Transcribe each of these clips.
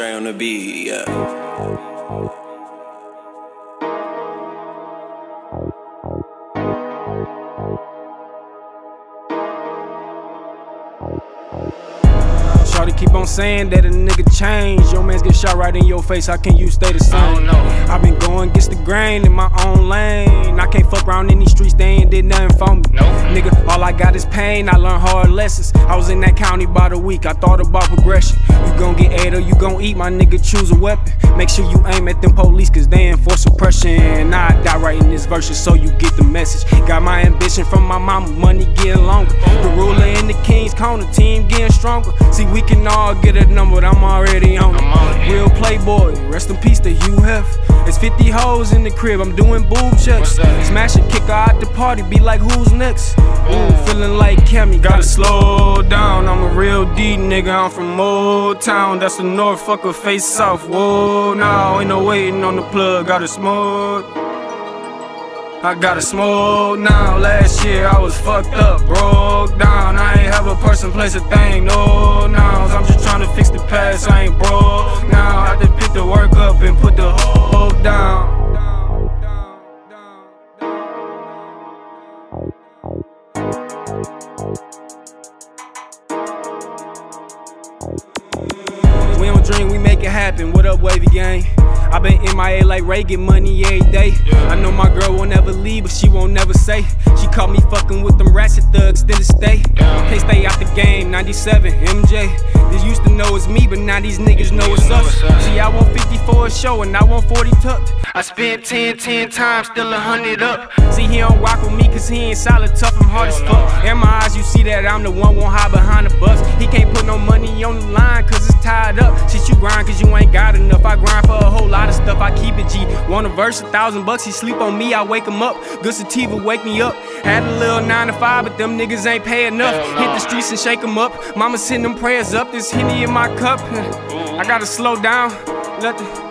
Trey on the beat, yeah. Shawty keep on saying that a nigga changed. Your mans get shot right in your face, how can you stay the same? I don't know. I've been going against the grain in my own lane. I can't fuck around in these streets, they ain't did nothing for me. Nope. Nigga, all I got is pain, I learned hard lessons. I was in that county by the week, I thought about progression. You gon' get ate or you gon' eat, my nigga, choose a weapon. Make sure you aim at them police, cause they enforce oppression. I die right in this verse, so you get the message. Got my ambition from my mama, money getting longer. The ruler in the king's corner, team getting stronger. See, we can all get a number, I'm already on it. Real playboy, rest in peace to Hugh Hef. It's 50 hoes in the crib, I'm doing boob checks. Smash a kicker out the party, be like, who's next? Ooh, feeling like Cammy, gotta slow down. I'm a real D nigga, I'm from Motown. That's the north, fucker, face south. Whoa, now ain't no waiting on the plug, gotta smoke. I gotta smoke now. Last year I was fucked up, broke down. I ain't have a person, place, a thing, no nouns. I'm just trying to fix the past, I ain't broke now. I just pick the work up and put the hoe down. We don't dream, we make it happen. What up, Wavy Gang? I been MIA like Ray, get money every day. I know my girl won't ever leave, but she won't never say. She caught me fucking with them ratchet thugs, didn't stay. Can't stay out the game, 97, MJ. This used to know it's me, but now these niggas know it's us. See, I want 50 for a show and I want 40 tucked. I spent 10 times, still 100 up. See, he don't rock with me cause he ain't solid, tough and hard as fuck. In my eyes, you see that I'm the one, won't hide behind the bus. He can't put no money on the line cause it's tied up. Shit, you grind cause you ain't got enough. I grind for a whole lot of stuff, I keep it G. Want a verse, $1,000 bucks, he sleep on me, I wake him up. Good sativa, wake me up. Had a little 9 to 5, but them niggas ain't pay enough. Hit the streets and shake them up. Mama send them prayers up, this Henny in my cup. I gotta slow down, let the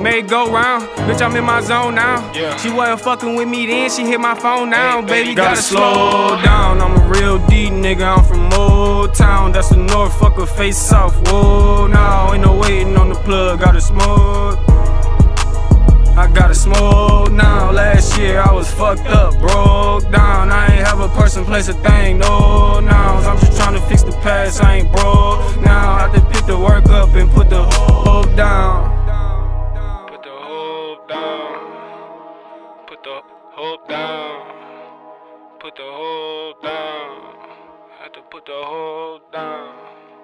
May go round. Bitch, I'm in my zone now. She wasn't fucking with me then, she hit my phone now. Baby, gotta slow down. I'm a real D nigga, I'm from Motown. That's the north, fucker, face south. Whoa, now ain't no waiting on the plug, gotta smoke. I gotta smoke now. Last year I was fucked up, broke down. I ain't have a person, place, a thing, no nouns. I'm just trying to fix the past, I ain't broke now. I just pick the work up and put the hope down. Put the hope down. Put the hope down. Put the hope down. I had to put the hope down.